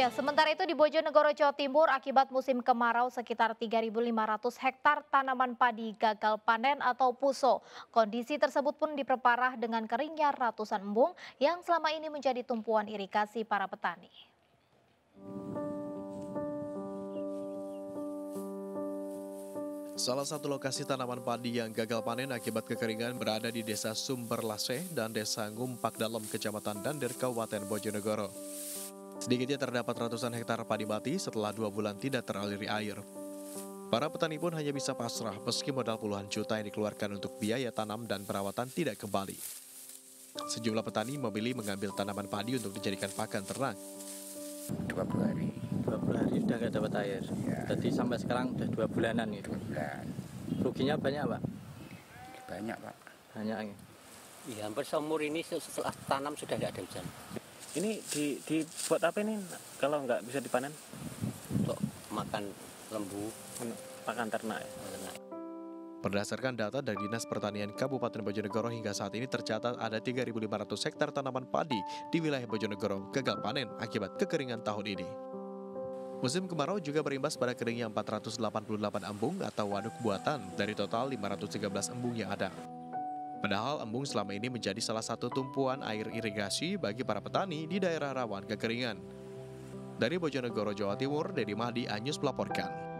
Ya, sementara itu di Bojonegoro, Jawa Timur, akibat musim kemarau sekitar 3.500 hektar tanaman padi gagal panen atau puso. Kondisi tersebut pun diperparah dengan keringnya ratusan embung yang selama ini menjadi tumpuan irigasi para petani. Salah satu lokasi tanaman padi yang gagal panen akibat kekeringan berada di Desa Sumber Laseh dan Desa Ngumpak Dalam, Kecamatan Dander, Kabupaten Bojonegoro. Sedikitnya terdapat ratusan hektar padi mati setelah 2 bulan tidak teraliri air. Para petani pun hanya bisa pasrah meski modal puluhan juta yang dikeluarkan untuk biaya tanam dan perawatan tidak kembali. Sejumlah petani memilih mengambil tanaman padi untuk dijadikan pakan ternak. 20 hari sudah tidak dapat air. Ya. Jadi sampai sekarang sudah 2 bulanan itu. 2 bulan. Ruginya banyak, Pak? Banyak, Pak. Banyak. Ya, hampir seumur ini setelah tanam sudah tidak ada hujan. Ini dibuat apa ini kalau nggak bisa dipanen? Untuk makan lembu, pakan ternak. Berdasarkan data dari Dinas Pertanian Kabupaten Bojonegoro, hingga saat ini tercatat ada 3.500 hektar tanaman padi di wilayah Bojonegoro gagal panen akibat kekeringan tahun ini. Musim kemarau juga berimbas pada keringnya 488 embung atau waduk buatan dari total 513 embung yang ada. Padahal embung selama ini menjadi salah satu tumpuan air irigasi bagi para petani di daerah rawan kekeringan. Dari Bojonegoro, Jawa Timur, Dedi Mahdi Anjus melaporkan.